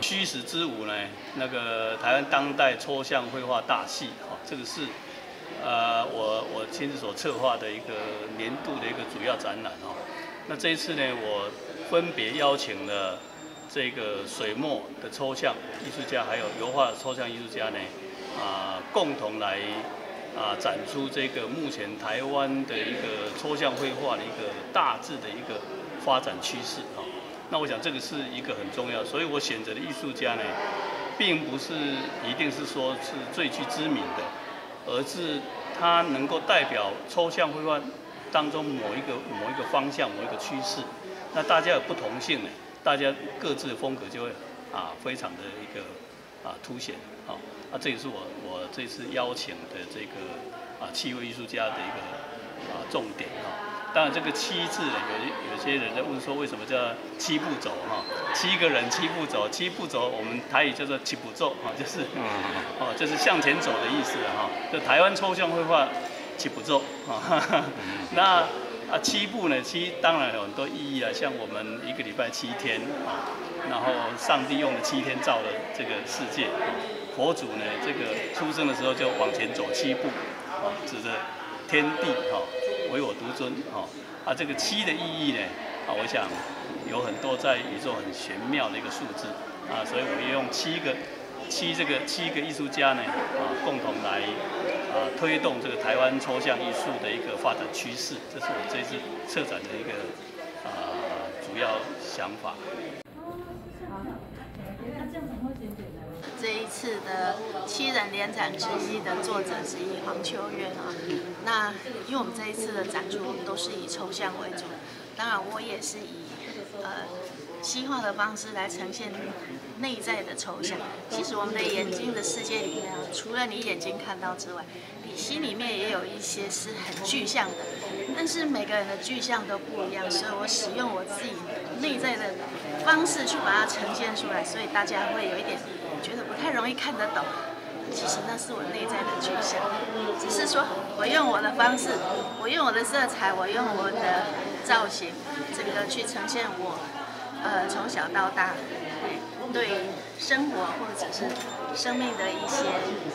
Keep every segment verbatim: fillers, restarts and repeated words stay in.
虚实之舞呢，那个台湾当代抽象绘画大戏哈、哦，这个是呃我我亲自所策划的一个年度的一个主要展览哦。那这一次呢，我分别邀请了这个水墨的抽象艺术家，还有油画的抽象艺术家呢，啊、呃，共同来啊、呃、展出这个目前台湾的一个抽象绘画的一个大致的一个发展趋势啊。哦 那我想这个是一个很重要，所以我选择的艺术家呢，并不是一定是说是最具知名的，而是他能够代表抽象绘画当中某一个某一个方向、某一个趋势。那大家有不同性呢，大家各自的风格就会啊非常的一个啊凸显啊。那、啊、这也是我我这次邀请的这个啊七位艺术家的一个啊重点啊。 当然，这个七字呢，有有些人在问说，为什么叫七步走哈？七个人七步走，七步走，我们台语叫做七步走哈，就是哦，就是向前走的意思哈。就台湾抽象绘画七步走啊，那啊七步呢，七当然有很多意义啊，像我们一个礼拜七天啊，然后上帝用了七天造了这个世界，佛祖呢这个出生的时候就往前走七步啊，指着天地哈。 唯我独尊，哈啊，这个七的意义呢，啊，我想有很多在宇宙很玄妙的一个数字，啊，所以我们用七个七这个七个艺术家呢，啊，共同来啊推动这个台湾抽象艺术的一个发展趋势，这是我这次策展的一个啊主要想法。 这一次的七人联展之一的作者之一黄秋月啊，那因为我们这一次的展出，我们都是以抽象为主，当然我也是以呃西画的方式来呈现内在的抽象。其实我们的眼睛的世界里面啊，除了你眼睛看到之外，你心里面也有一些是很具象的，但是每个人的具象都不一样，所以我使用我自己内在的方式去把它呈现出来，所以大家会有一点。 觉得不太容易看得懂，其实那是我内在的具象，只是说我用我的方式，我用我的色彩，我用我的造型，这个去呈现我，呃，从小到大对生活或者是生命的一些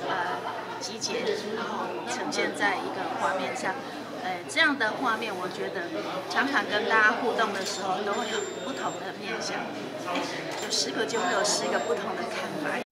呃集结，然后呈现在一个画面上。 呃，这样的画面，我觉得常常跟大家互动的时候，都会有不同的面向，有十个就会有十个不同的看法。